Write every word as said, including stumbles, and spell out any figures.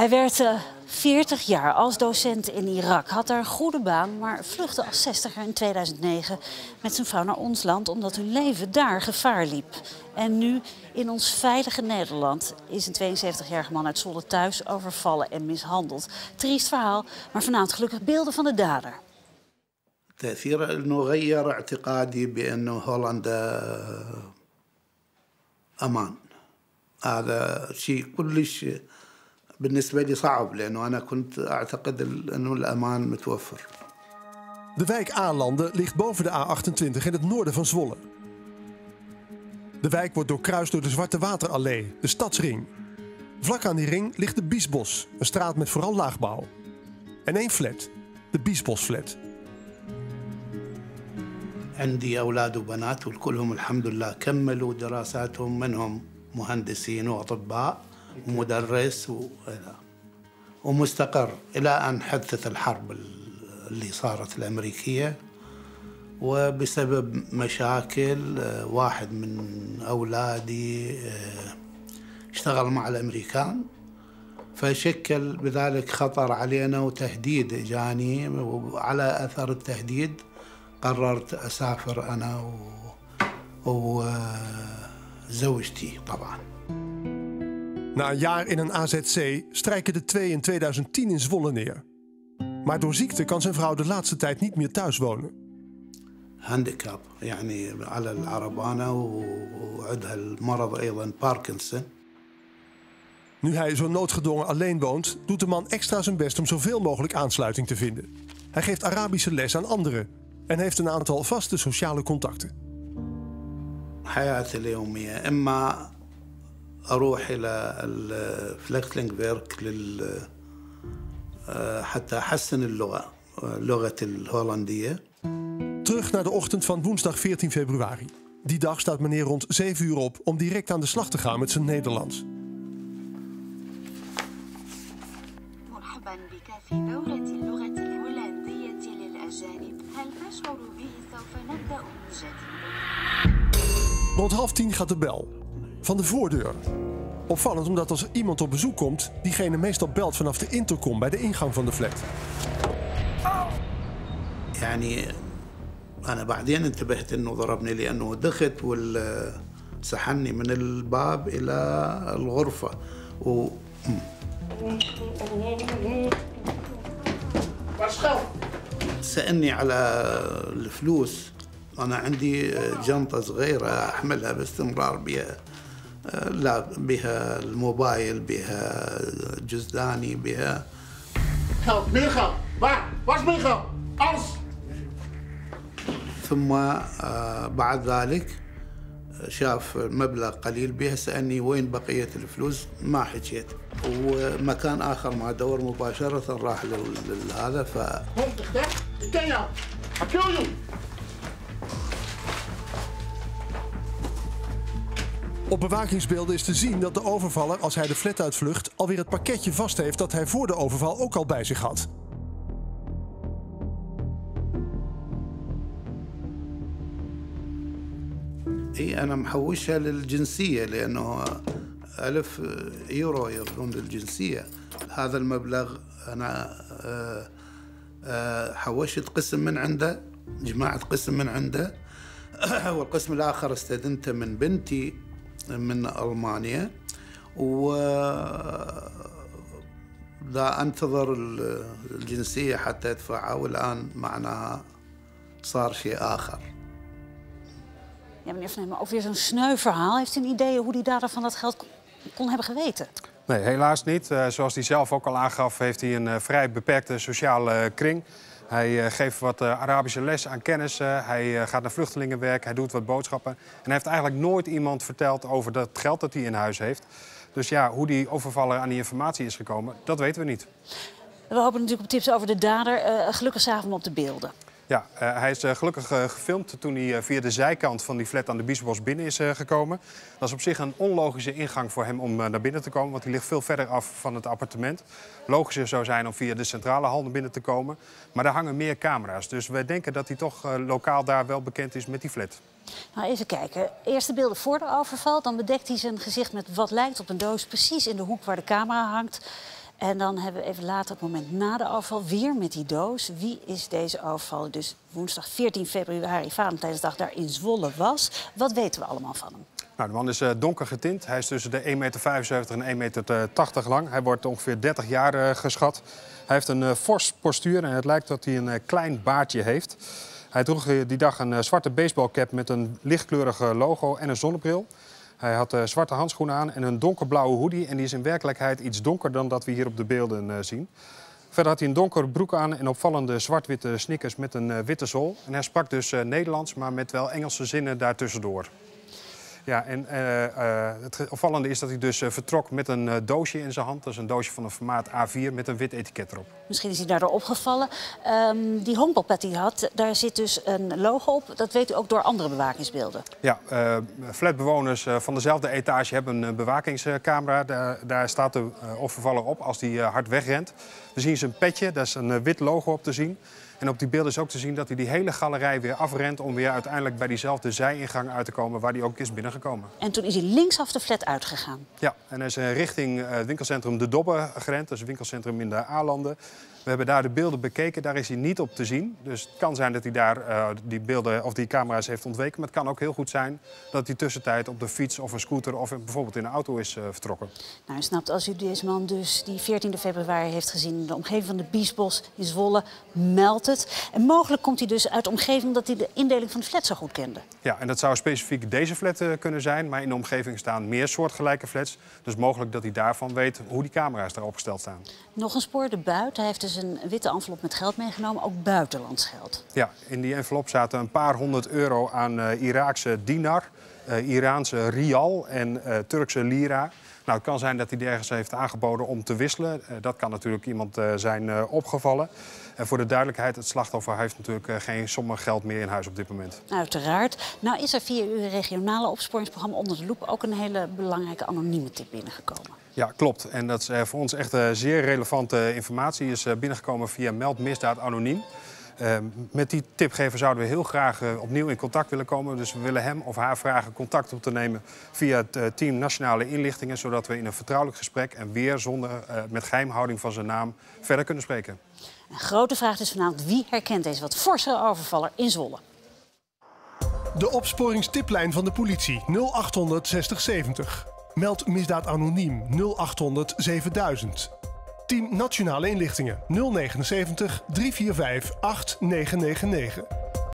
Hij werd uh, veertig jaar als docent in Irak. Had daar een goede baan, maar vluchtte als zestiger in tweeduizend negen met zijn vrouw naar ons land, omdat hun leven daar gevaar liep. En nu, in ons veilige Nederland, is een tweeënzeventigjarige man uit Zwolle thuis overvallen en mishandeld. Triest verhaal, maar vanavond gelukkig beelden van de dader. تأثير أنه غير اعتقادي بأنه هولندا أمان. هذا شيء كلش بالنسبة لي صعب لأنه أنا كنت أعتقد أنه الأمان متوفر. De wijk Aanlanden ligt boven de A achtentwintig in het noorden van Zwolle. De wijk wordt doorkruist door de Zwarte Waterallee, de stadsring. Vlak aan die ring ligt de Biesbos, een straat met vooral laagbouw. En één flat, de Biesbosflat. عندي أولاد وبنات وكلهم الحمد لله كملوا دراساتهم منهم مهندسين وأطباء ومدرس ومستقر إلى أن حدثت الحرب اللي صارت الأمريكية وبسبب مشاكل واحد من أولادي اشتغل مع الأمريكان فشكل بذلك خطر علينا وتهديد إجاني وعلى أثر التهديد قررت أسافر أنا وزوجتي طبعا. Na een jaar in een A Z C strijken de twee in tweeduizend tien in Zwolle neer. Maar door ziekte kan zijn vrouw de laatste tijd niet meer thuis wonen. Handicap, يعني على العربانة وعندها المرض أيضا Parkinson. Nu hij zo noodgedwongen alleen woont, doet de man extra zijn best om zoveel mogelijk aansluiting te vinden. Hij geeft Arabische les aan anderen en heeft een aantal vaste sociale contacten. حياتي اليومية إما أروح إلى الفلكتلينج بيرك لل حتى أحسن اللغة اللغة الهولندية. Terug naar de ochtend van woensdag veertien februari. Die dag staat meneer rond zeven uur op om direct aan de slag te gaan met zijn Nederlands. Rond half tien gaat de bel. Van de voordeur. Opvallend omdat als iemand op bezoek komt, diegene meestal belt vanaf de intercom bij de ingang van de flat. يعني أنا بعدين انتبهت إنه ضربني لأنه دخلت وسحني من الباب إلى الغرفة. سألني على الفلوس. أنا عندي جنطة صغيرة أحملها باستمرار بها لا بها الموبايل بها جزداني بها. ثم بعد ذلك شاف مبلغ قليل بها سألني وين بقية الفلوس ما حكيت ومكان آخر ما دور مباشرة راح لهذا ف. Op bewakingsbeelden is te zien dat de overvaller, als hij de flat uitvlucht, alweer het pakketje vast heeft dat hij voor de overval ook al bij zich had. إيه أنا محوشها للجنسية لأنه ألف يورو يكون للجنسية. هذا المبلغ أنا حوشت قسم من عنده جماعة قسم من عنده والقسم الآخر استدنته من بنتي من ألمانيا ولا أنتظر الجنسية حتى أدفعها والآن معنا صار شيء آخر. Ja, meneer Van Heemmen, ook weer zo'n sneu verhaal. Heeft u een idee hoe die dader van dat geld kon hebben geweten? Nee, helaas niet. Uh, zoals hij zelf ook al aangaf, heeft hij een uh, vrij beperkte sociale kring. Hij uh, geeft wat uh, Arabische les aan kennissen. Hij uh, gaat naar vluchtelingenwerk, hij doet wat boodschappen. En hij heeft eigenlijk nooit iemand verteld over dat geld dat hij in huis heeft. Dus ja, hoe die overvaller aan die informatie is gekomen, dat weten we niet. We hopen natuurlijk op tips over de dader. Uh, gelukkig zagen we hem op de beelden. Ja, uh, hij is uh, gelukkig uh, gefilmd toen hij uh, via de zijkant van die flat aan de Biesbos binnen is uh, gekomen. Dat is op zich een onlogische ingang voor hem om uh, naar binnen te komen, want hij ligt veel verder af van het appartement. Logischer zou zijn om via de centrale hal naar binnen te komen, maar daar hangen meer camera's. Dus wij denken dat hij toch uh, lokaal daar wel bekend is met die flat. Nou, even kijken. Eerst de beelden voor de overval, dan bedekt hij zijn gezicht met wat lijkt op een doos precies in de hoek waar de camera hangt. En dan hebben we even later, het moment na de afval, weer met die doos. Wie is deze afval? Dus woensdag veertien februari, Valentijnsdag, daar in Zwolle was. Wat weten we allemaal van hem? Nou, de man is uh, donker getint. Hij is tussen de één meter vijfenzeventig en één meter tachtig lang. Hij wordt ongeveer dertig jaar uh, geschat. Hij heeft een uh, fors postuur en het lijkt dat hij een uh, klein baardje heeft. Hij droeg uh, die dag een uh, zwarte baseballcap met een lichtkleurige logo en een zonnebril. Hij had uh, zwarte handschoenen aan en een donkerblauwe hoodie. En die is in werkelijkheid iets donkerder dan dat we hier op de beelden uh, zien. Verder had hij een donkere broek aan en opvallende zwart-witte sneakers met een uh, witte zool. En hij sprak dus uh, Nederlands, maar met wel Engelse zinnen daartussendoor. Ja, en uh, uh, het opvallende is dat hij dus uh, vertrok met een uh, doosje in zijn hand. Dat is een doosje van een formaat A vier met een wit etiket erop. Misschien is hij daardoor opgevallen. Um, die honkbalpet die hij had, daar zit dus een logo op. Dat weet u ook door andere bewakingsbeelden. Ja, uh, flatbewoners uh, van dezelfde etage hebben een bewakingscamera. Daar, daar staat de uh, overvaller op als hij uh, hard wegrent. We zien zijn petje, daar is een uh, wit logo op te zien. En op die beelden is ook te zien dat hij die hele galerij weer afrent... om weer uiteindelijk bij diezelfde zijingang uit te komen waar hij ook is binnengekomen. En toen is hij linksaf de flat uitgegaan? Ja, en hij is richting het winkelcentrum De Dobbe gerend. Dat is een winkelcentrum in de Aanlanden. We hebben daar de beelden bekeken, daar is hij niet op te zien. Dus het kan zijn dat hij daar uh, die beelden of die camera's heeft ontweken. Maar het kan ook heel goed zijn dat hij tussentijd op de fiets of een scooter... of bijvoorbeeld in een auto is uh, vertrokken. Nou, u snapt, als u deze man dus die veertiende februari heeft gezien... in de omgeving van de Biesbos in Zwolle, meldt het. En mogelijk komt hij dus uit de omgeving omdat hij de indeling van de flat zo goed kende. Ja, en dat zou specifiek deze flat uh, kunnen zijn. Maar in de omgeving staan meer soortgelijke flats. Dus mogelijk dat hij daarvan weet hoe die camera's daar opgesteld staan. Nog een spoor, de buit. Hij heeft dus een witte envelop met geld meegenomen, ook buitenlands geld. Ja, in die envelop zaten een paar honderd euro aan uh, Iraakse dinar, uh, Iraanse rial en uh, Turkse lira. Nou, het kan zijn dat hij die ergens heeft aangeboden om te wisselen. Uh, dat kan natuurlijk iemand uh, zijn uh, opgevallen. En voor de duidelijkheid, het slachtoffer heeft natuurlijk uh, geen sommen geld meer in huis op dit moment. Uiteraard. Nou is er via uw regionale opsporingsprogramma Onder de Loep ook een hele belangrijke anonieme tip binnengekomen. Ja, klopt. En dat is uh, voor ons echt uh, zeer relevante informatie. Is uh, binnengekomen via Meldmisdaad Anoniem. Uh, met die tipgever zouden we heel graag uh, opnieuw in contact willen komen. Dus we willen hem of haar vragen contact op te nemen via het uh, Team Nationale Inlichtingen. Zodat we in een vertrouwelijk gesprek en weer zonder uh, met geheimhouding van zijn naam verder kunnen spreken. Een grote vraag is vanavond: wie herkent deze wat forse overvaller in Zwolle? De opsporingstiplijn van de politie nul acht honderd zestig zeventig. Meld misdaad anoniem nul acht honderd zevenduizend. Team Nationale Inlichtingen nul zevenennegentig driehonderdvierenvijftig achtentachtig negenhonderdnegenennegentig.